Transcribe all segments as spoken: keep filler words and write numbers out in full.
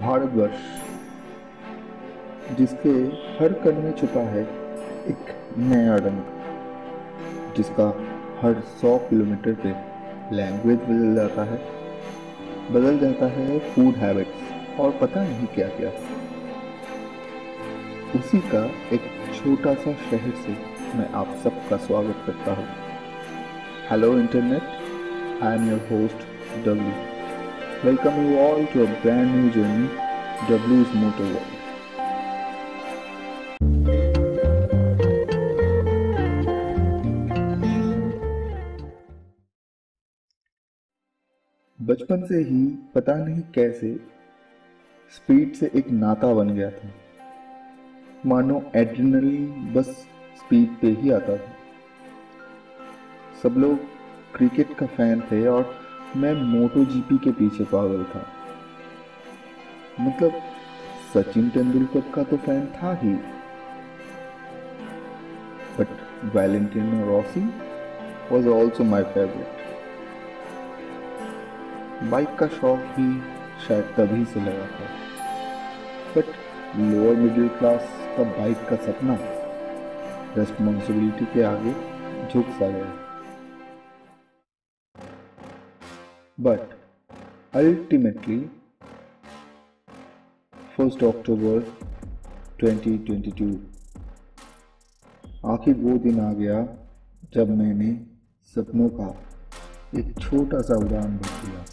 भारतवर्ष, जिसके हर कण में छुपा है एक नया रंग, जिसका हर सौ किलोमीटर पे लैंग्वेज बदल जाता है, बदल जाता है फूड हैबिट्स और पता नहीं क्या क्या। उसी का एक छोटा सा शहर से मैं आप सबका स्वागत करता हूँ। Hello internet, I am your host W. Welcome you all to a brand new journey, W's Motor World. बचपन से ही पता नहीं कैसे स्पीड से एक नाता बन गया था, मानो एड्रेनलिन बस स्पीड पे ही आता था। सब लोग क्रिकेट का फैन थे और मैं मोटो जीपी के पीछे पागल था। मतलब सचिन तेंदुलकर का तो फैन था ही, but Valentino Rossi was also my favourite. Bike का शौक ही शायद तभी से लगा था, बट लोअर मिडिल क्लास का बाइक का सपना रेस्पॉन्सिबिलिटी के आगे झुक सा गया। But ultimately, first October twenty twenty-two, आखिर वो दिन आ गया जब मैंने सपनों का एक छोटा सा उड़ान भर दिया।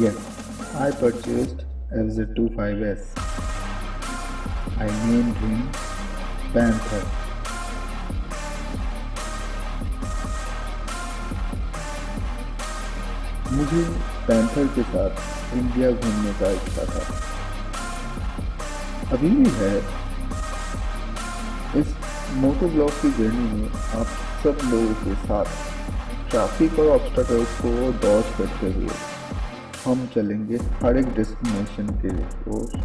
Yes, I purchased F Z twenty-five s. I named him Panther. मुझे पैंथर के साथ इंडिया घूमने का इच्छा था, अभी भी है। इस मोटोब्लॉग की जर्नी में आप सब लोगों के साथ ट्रैफिक और ऑब्स्टकल्स को दौड़ करते हुए हम चलेंगे हर एक डेस्टिनेशन के ओर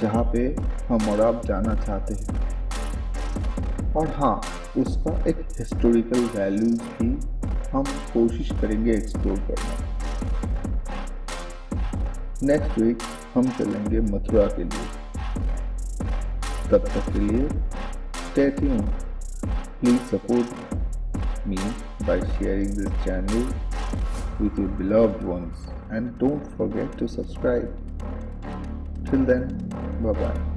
जहाँ पे हम और आप जाना चाहते हैं। और हाँ, उसका एक हिस्टोरिकल वैल्यूज भी हम कोशिश करेंगे एक्सप्लोर करना। नेक्स्ट वीक हम चलेंगे मथुरा के लिए। तब तक के लिए stay tune. Please support me by sharing this channel with your beloved ones, and don't forget to subscribe. Till then, bye bye.